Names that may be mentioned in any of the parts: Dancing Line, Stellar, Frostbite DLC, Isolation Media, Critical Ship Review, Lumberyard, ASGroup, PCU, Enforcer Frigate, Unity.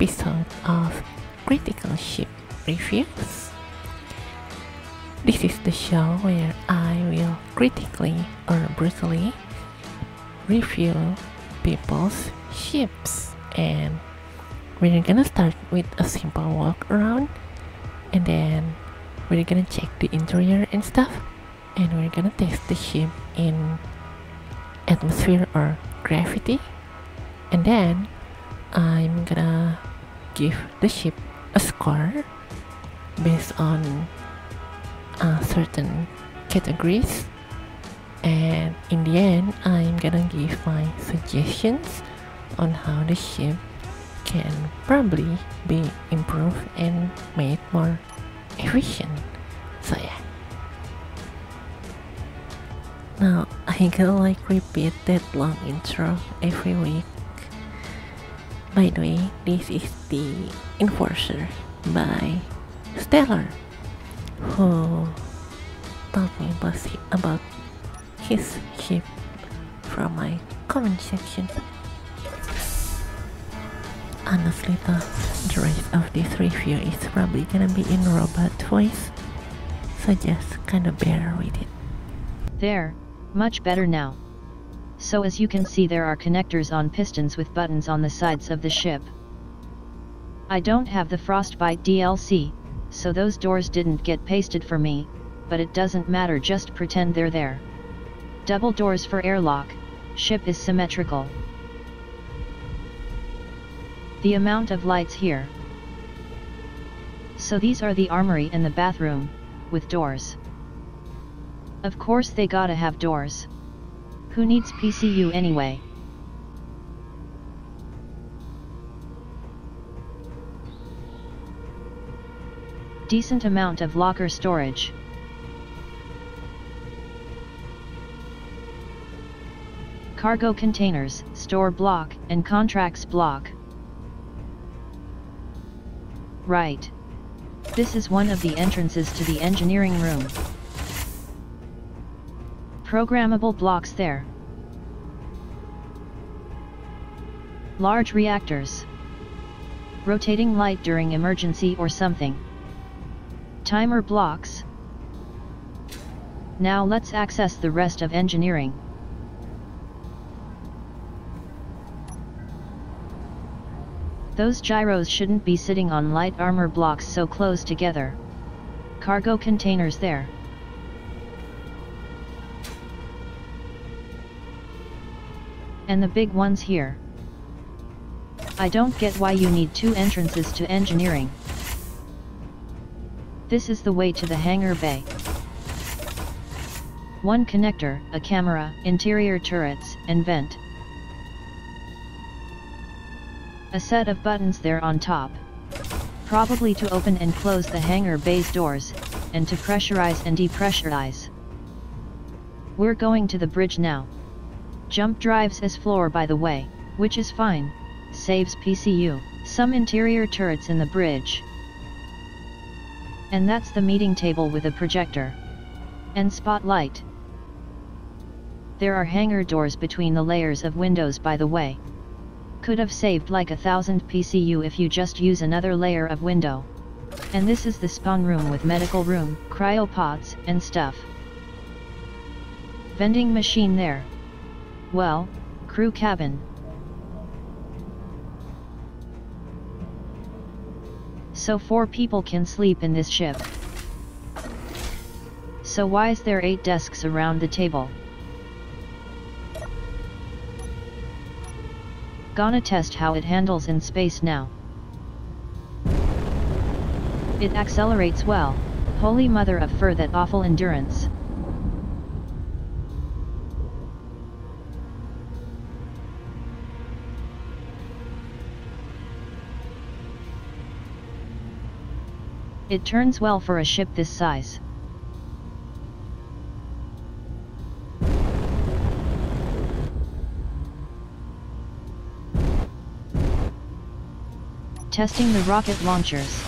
episode of Critical Ship Reviews. This is the show where I will critically or brutally review people's ships, and we're gonna start with a simple walk around, and then we're gonna check the interior and stuff, and we're gonna test the ship in atmosphere or gravity, and then I'm gonna give the ship a score based on certain categories, and in the end I'm gonna give my suggestions on how the ship can probably be improved and made more efficient. So yeah, now I gonna like repeat that long intro every week. By the way, this is the Enforcer by Stellar, who told me about his ship from my comment section. Honestly though, the rest of this review is probably gonna be in robot voice, so just kinda bear with it. There, much better now. So as you can see, there are connectors on pistons with buttons on the sides of the ship. I don't have the Frostbite DLC, so those doors didn't get pasted for me, but it doesn't matter, just pretend they're there. Double doors for airlock, ship is symmetrical. The amount of lights here. So these are the armory and the bathroom, with doors. Of course they gotta have doors. Who needs PCU anyway? Decent amount of locker storage. Cargo containers, store block, and contracts block. Right. This is one of the entrances to the engineering room. Programmable blocks there. Large reactors. Rotating light during emergency or something. Timer blocks. Now let's access the rest of engineering. Those gyros shouldn't be sitting on light armor blocks so close together. Cargo containers there. And the big ones here. I don't get why you need two entrances to engineering. This is the way to the hangar bay. One connector, a camera, interior turrets, and vent. A set of buttons there on top. Probably to open and close the hangar bay's doors, and to pressurize and depressurize. We're going to the bridge now. Jump drives as floor, by the way, which is fine, saves PCU, some interior turrets in the bridge. And that's the meeting table with a projector. And spotlight. There are hangar doors between the layers of windows, by the way. Could have saved like 1,000 PCU if you just use another layer of window. And this is the spawn room with medical room, cryopods, and stuff. Vending machine there. Well, crew cabin. So 4 people can sleep in this ship. So why is there 8 desks around the table? Gonna test how it handles in space now. It accelerates well, holy mother of fur, that awful endurance. It turns well for a ship this size. Testing the rocket launchers.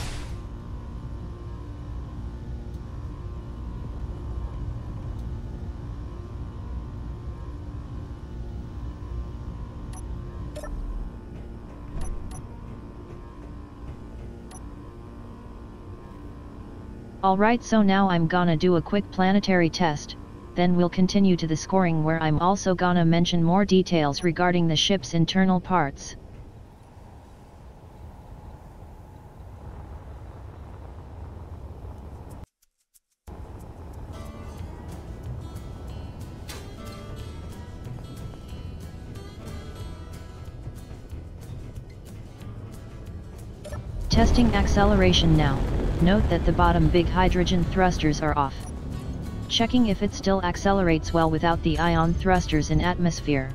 Alright, so now I'm gonna do a quick planetary test, then we'll continue to the scoring where I'm also gonna mention more details regarding the ship's internal parts. Testing acceleration now. Note that the bottom big hydrogen thrusters are off. Checking if it still accelerates well without the ion thrusters in atmosphere.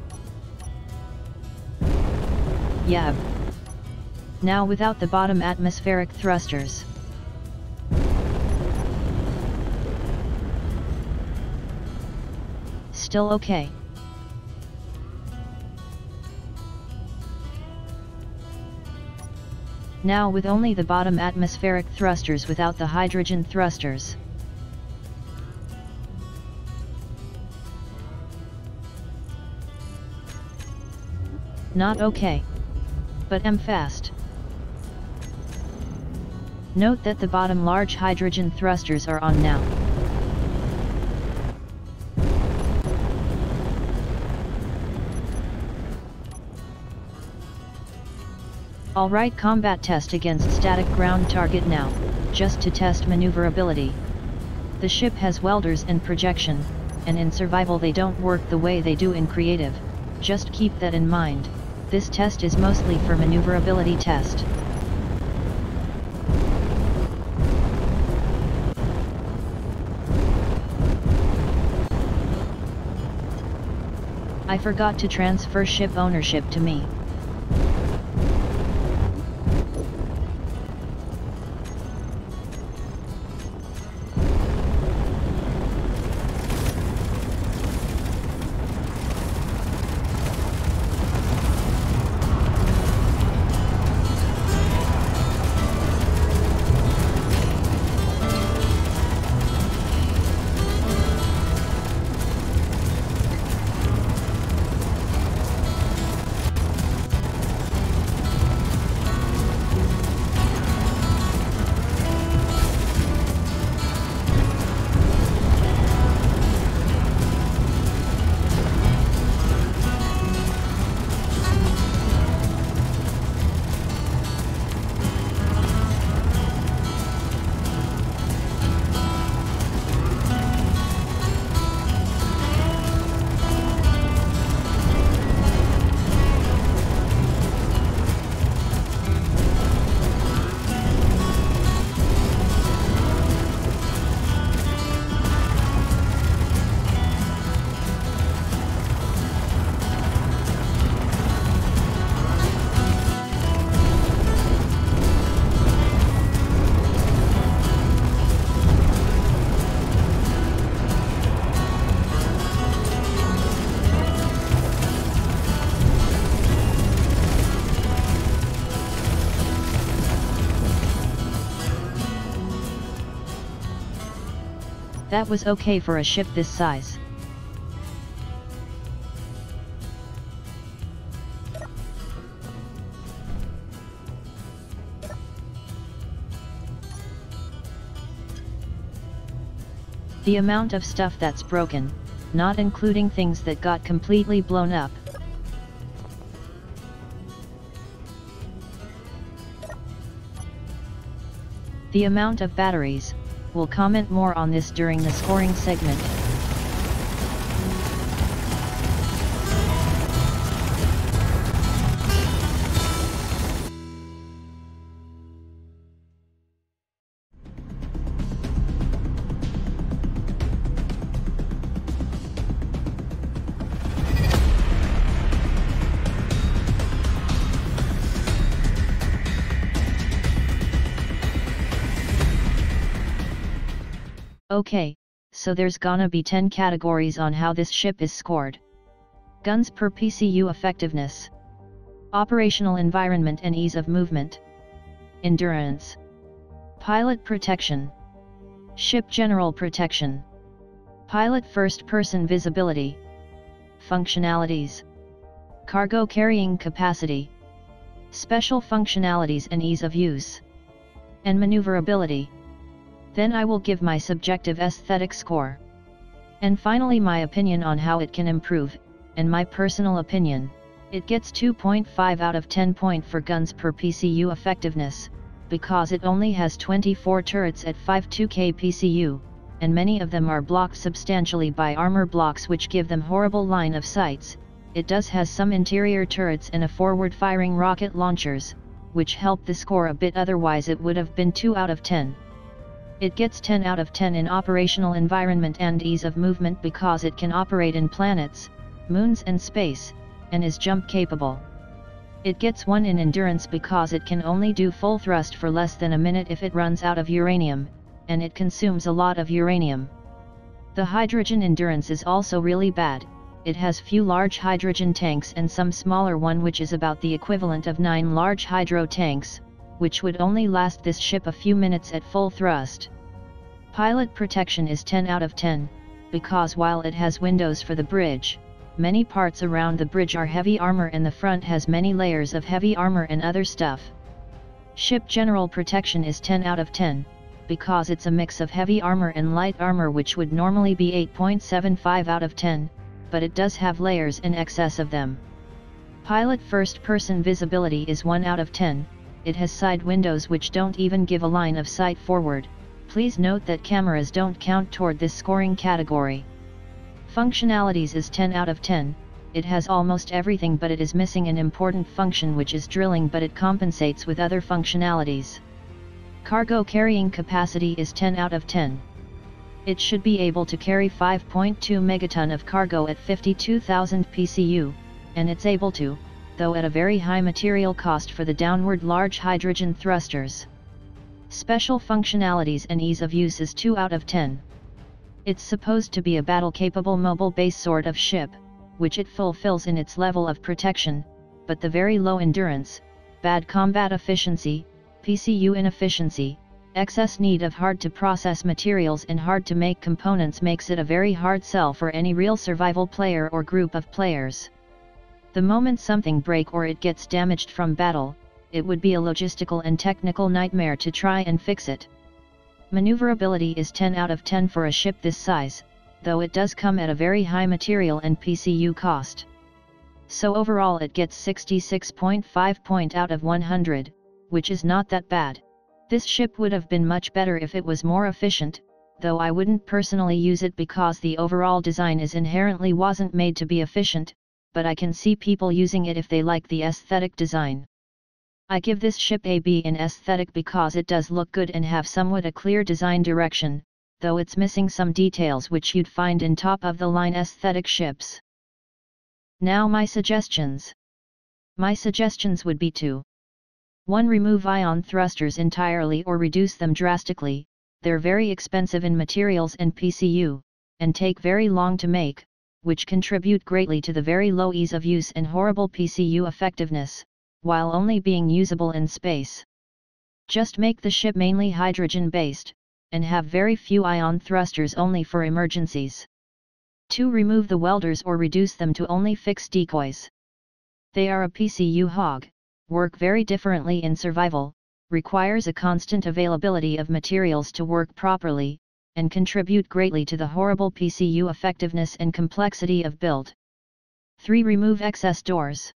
Yep. Now without the bottom atmospheric thrusters. Still okay. Now with only the bottom atmospheric thrusters without the hydrogen thrusters. Not okay. But I'm fast. Note that the bottom large hydrogen thrusters are on now. Alright, combat test against static ground target now, just to test maneuverability. The ship has welders and projection, and in survival they don't work the way they do in creative, just keep that in mind. This test is mostly for maneuverability test. I forgot to transfer ship ownership to me. That was okay for a ship this size. The amount of stuff that's broken, not including things that got completely blown up. The amount of batteries. We'll comment more on this during the scoring segment. Okay, so there's gonna be 10 categories on how this ship is scored. Guns per PCU effectiveness. Operational environment and ease of movement. Endurance. Pilot protection. Ship general protection. Pilot first person visibility. Functionalities. Cargo carrying capacity. Special functionalities and ease of use. And maneuverability. then I will give my subjective aesthetic score. And finally my opinion on how it can improve, and my personal opinion, it gets 2.5 out of 10 point for guns per PCU effectiveness, because it only has 24 turrets at 52k PCU, and many of them are blocked substantially by armor blocks which give them horrible line of sights. It does has some interior turrets and a forward firing rocket launchers, which helped the score a bit, otherwise it would have been 2 out of 10. It gets 10 out of 10 in operational environment and ease of movement because it can operate in planets, moons and space, and is jump capable. It gets 1 in endurance because it can only do full thrust for less than a minute if it runs out of uranium, and it consumes a lot of uranium. The hydrogen endurance is also really bad. It has few large hydrogen tanks and some smaller one which is about the equivalent of 9 large hydro tanks, which would only last this ship a few minutes at full thrust. Pilot protection is 10 out of 10, because while it has windows for the bridge, many parts around the bridge are heavy armor and the front has many layers of heavy armor and other stuff. Ship general protection is 10 out of 10, because it's a mix of heavy armor and light armor which would normally be 8.75 out of 10, but it does have layers in excess of them. Pilot first-person visibility is 1 out of 10, it has side windows which don't even give a line of sight forward. Please note that cameras don't count toward this scoring category. Functionalities is 10 out of 10, it has almost everything but it is missing an important function which is drilling, but it compensates with other functionalities. Cargo carrying capacity is 10 out of 10. It should be able to carry 5.2 megaton of cargo at 52,000 PCU, and it's able to, though at a very high material cost for the downward large hydrogen thrusters. Special functionalities and ease of use is 2 out of 10. It's supposed to be a battle-capable mobile base sort of ship, which it fulfills in its level of protection, but the very low endurance, bad combat efficiency, PCU inefficiency, excess need of hard-to-process materials and hard-to-make components makes it a very hard sell for any real survival player or group of players. The moment something breaks or it gets damaged from battle, it would be a logistical and technical nightmare to try and fix it. Maneuverability is 10 out of 10 for a ship this size, though it does come at a very high material and PCU cost. So overall it gets 66.5 point out of 100, which is not that bad. This ship would have been much better if it was more efficient, though I wouldn't personally use it because the overall design is inherently wasn't made to be efficient, but I can see people using it if they like the aesthetic design. I give this ship a B in aesthetic because it does look good and have somewhat a clear design direction, though it's missing some details which you'd find in top-of-the-line aesthetic ships. Now my suggestions. My suggestions would be to 1. Remove ion thrusters entirely or reduce them drastically, they're very expensive in materials and PCU, and take very long to make, which contribute greatly to the very low ease of use and horrible PCU effectiveness, while only being usable in space. Just make the ship mainly hydrogen-based, and have very few ion thrusters only for emergencies. 2. Remove the welders or reduce them to only fixed decoys. They are a PCU hog, work very differently in survival, requires a constant availability of materials to work properly, and contribute greatly to the horrible PCU effectiveness and complexity of build. 3. Remove excess doors.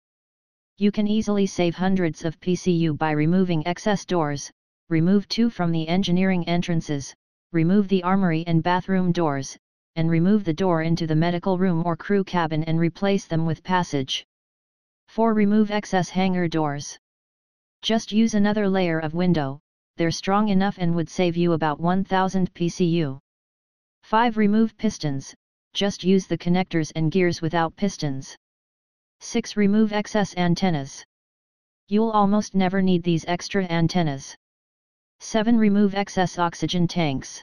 You can easily save hundreds of PCU by removing excess doors. Remove 2 from the engineering entrances, remove the armory and bathroom doors, and remove the door into the medical room or crew cabin and replace them with passage. 4. Remove excess hangar doors. Just use another layer of window, they're strong enough and would save you about 1000 PCU. 5. Remove pistons, just use the connectors and gears without pistons. 6. Remove excess antennas. You'll almost never need these extra antennas. 7. Remove excess oxygen tanks.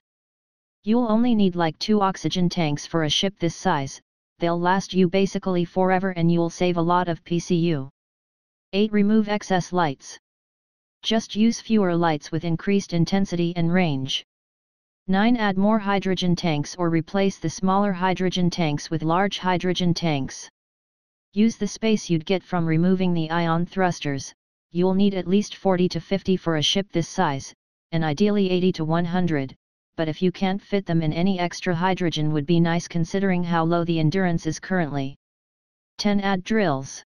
You'll only need like 2 oxygen tanks for a ship this size. They'll last you basically forever and you'll save a lot of PCU. 8. Remove excess lights. Just use fewer lights with increased intensity and range. 9. Add more hydrogen tanks or replace the smaller hydrogen tanks with large hydrogen tanks. Use the space you'd get from removing the ion thrusters, you'll need at least 40 to 50 for a ship this size, and ideally 80 to 100, but if you can't fit them in, any extra hydrogen would be nice considering how low the endurance is currently. 10. Add drills.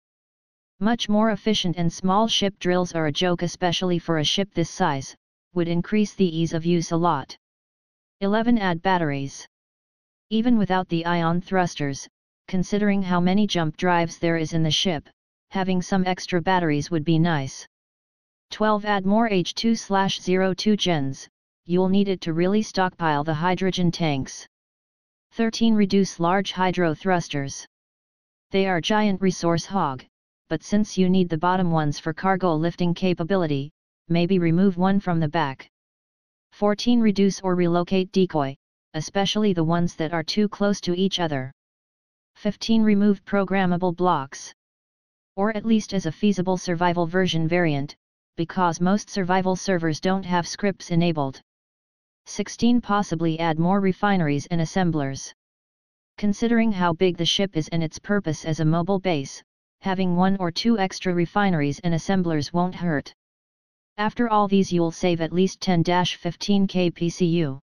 Much more efficient and small ship drills are a joke, especially for a ship this size, would increase the ease of use a lot. 11. Add batteries. Even without the ion thrusters, considering how many jump drives there is in the ship, having some extra batteries would be nice. 12. Add more H2/02 gens, you'll need it to really stockpile the hydrogen tanks. 13. Reduce large hydro thrusters. They are giant resource hog, but since you need the bottom ones for cargo lifting capability, maybe remove one from the back. 14. Reduce or relocate decoy, especially the ones that are too close to each other. 15. Remove programmable blocks. Or at least as a feasible survival version variant, because most survival servers don't have scripts enabled. 16. Possibly add more refineries and assemblers. Considering how big the ship is and its purpose as a mobile base, having one or two extra refineries and assemblers won't hurt. After all these, you'll save at least 10-15k PCU.